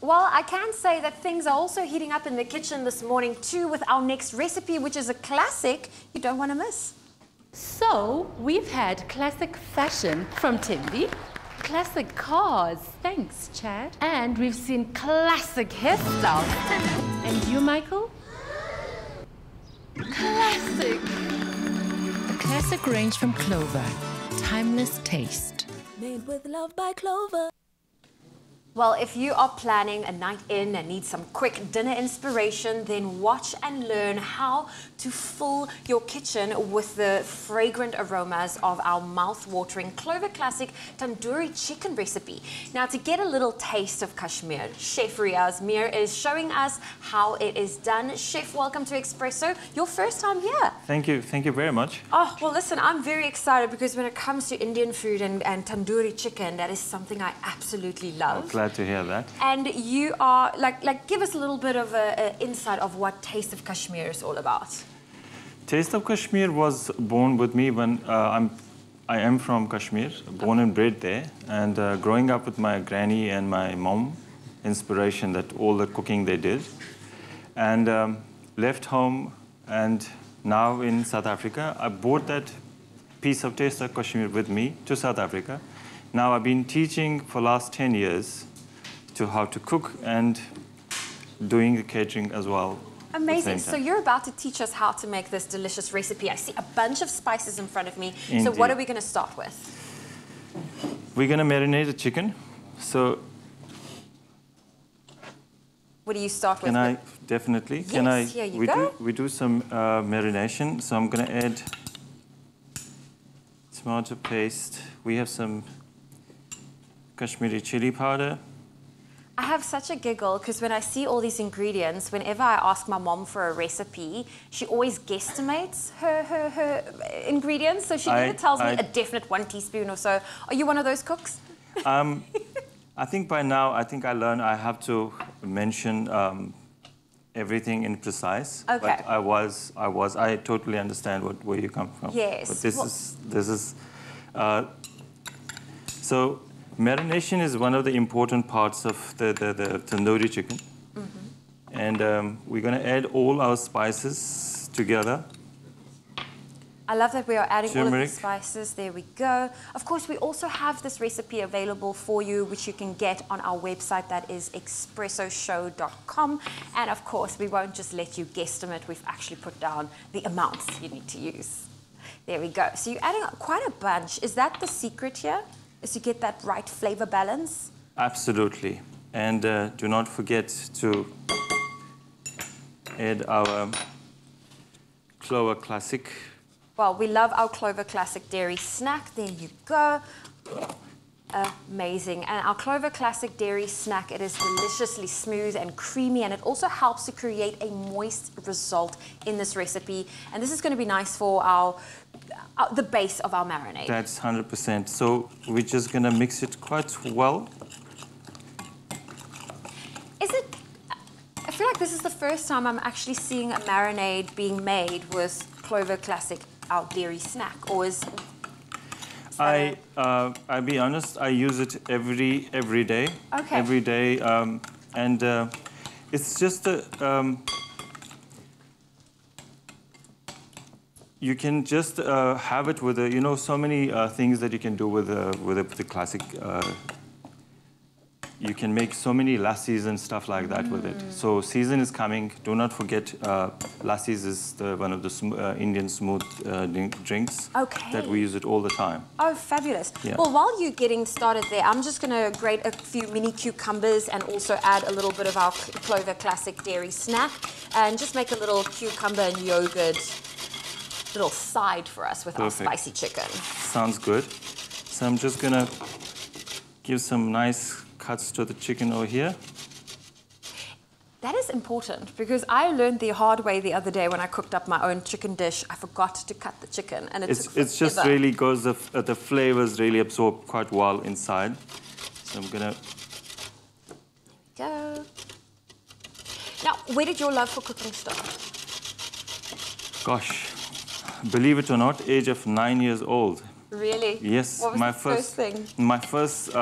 Well, I can say that things are also heating up in the kitchen this morning too with our next recipe, which is a classic you don't want to miss. So, we've had classic fashion from Timbi, classic cars, thanks Chad, and we've seen classic hairstyles. And you, Michael? Classic! The classic range from Clover, timeless taste. Made with love by Clover. Well, if you are planning a night in and need some quick dinner inspiration, then watch and learn how to fill your kitchen with the fragrant aromas of our mouth-watering Clover Classic Tandoori chicken recipe. Now, to get a little taste of Kashmir, Chef Riyaz Mir is showing us how it is done. Chef, welcome to Expresso. Your first time here. Thank you very much. Oh, well, listen, I'm very excited because when it comes to Indian food and tandoori chicken, that is something I absolutely love. Oh, glad to hear that. And you are, like give us a little bit of an insight of what Taste of Kashmir is all about. Taste of Kashmir was born with me when I am from Kashmir, born and bred there. And growing up with my granny and my mom, inspiration that all the cooking they did. And left home, and now in South Africa, I brought that piece of Taste of Kashmir with me to South Africa. Now I've been teaching for the last 10 years to how to cook and doing the catering as well. Amazing. So you're about to teach us how to make this delicious recipe. I see a bunch of spices in front of me. Indeed. So what are we going to start with? We're going to marinate the chicken. So what do you start with? Can I definitely? Yes, can I? Here you go. We do some marination. So I'm going to add tomato paste. We have some Kashmiri chili powder. I have such a giggle because when I see all these ingredients, whenever I ask my mom for a recipe, she always guesstimates her ingredients. So she either tells me a definite 1 teaspoon or so. Are you one of those cooks? I think by now, I learned I have to mention everything in precise. Okay. But I totally understand where you come from. Yes. But so marination is one of the important parts of the tandoori chicken. Mm-hmm. And we're going to add all our spices together. I love that we are adding all of the spices. There we go. Of course, we also have this recipe available for you, which you can get on our website. That is expressoshow.com. And of course, we won't just let you guesstimate. We've actually put down the amounts you need to use. There we go. So you're adding quite a bunch. Is that the secret here? Is to get that right flavor balance? Absolutely. And do not forget to add our Clover Classic. Well, we love our Clover Classic dairy snack. There you go. Amazing. And our Clover Classic dairy snack, it is deliciously smooth and creamy, and it also helps to create a moist result in this recipe. And this is going to be nice for the base of our marinade. That's 100%. So we're just going to mix it quite well. I feel like this is the first time I'm actually seeing a marinade being made with Clover Classic, our dairy snack, or is... I'll be honest, I use it every day. Okay. Every day, and it's just a... you can just have it with, so many things that you can do with the classic. You can make so many lassis and stuff like that with it. So season is coming. Do not forget, lassis is one of the Indian smooth drinks that we use it all the time. Oh, fabulous. Yeah. Well, while you're getting started there, I'm just going to grate a few mini cucumbers and also add a little bit of our Clover Classic dairy snack and just make a little cucumber and yogurt little side for us with our spicy chicken. Sounds good. So I'm just going to give some nice cuts to the chicken over here. That is important because I learned the hard way the other day when I cooked up my own chicken dish. I forgot to cut the chicken and it's just really goes, the flavors really absorb quite well inside. So I'm going to... There we go. Now, where did your love for cooking start? Gosh. Believe it or not, age of 9 years old. Really? Yes. What was my first thing? My first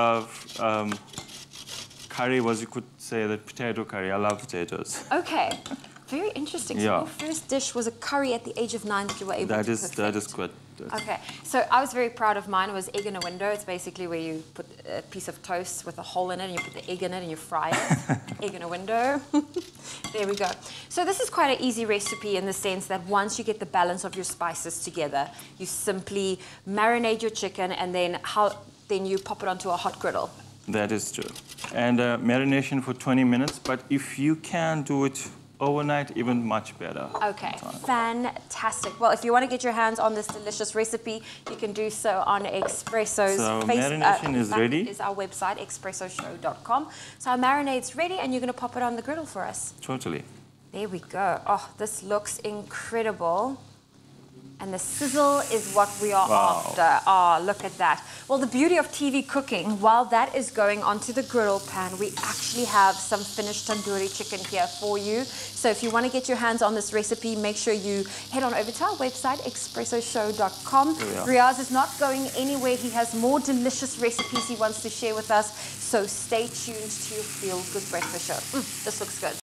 curry was, you could say, the potato curry. I love potatoes. Okay. Very interesting. So yeah. Your first dish was a curry at the age of 9 that you were able to perfect. That is good. Okay. So I was very proud of mine. It was egg in a window. It's basically where you put a piece of toast with a hole in it and you put the egg in it and you fry it. Egg in a window. There we go. So this is quite an easy recipe in the sense that once you get the balance of your spices together, you simply marinate your chicken and then you pop it onto a hot griddle. That is true. And marination for 20 minutes, but if you can do it overnight, even much better. Okay, fantastic. Well, if you want to get your hands on this delicious recipe, you can do so on Expresso's marination is ready. Is our website, expressoshow.com. So our marinade's ready, and you're going to pop it on the griddle for us. Totally. There we go. Oh, this looks incredible. And the sizzle is what we are after. Oh, look at that. Well, the beauty of TV cooking, while that is going onto the griddle pan, we actually have some finished tandoori chicken here for you. So if you want to get your hands on this recipe, make sure you head on over to our website, expressoshow.com. Riyaz is not going anywhere. He has more delicious recipes he wants to share with us. So stay tuned to your Feel Good Breakfast Show. This looks good.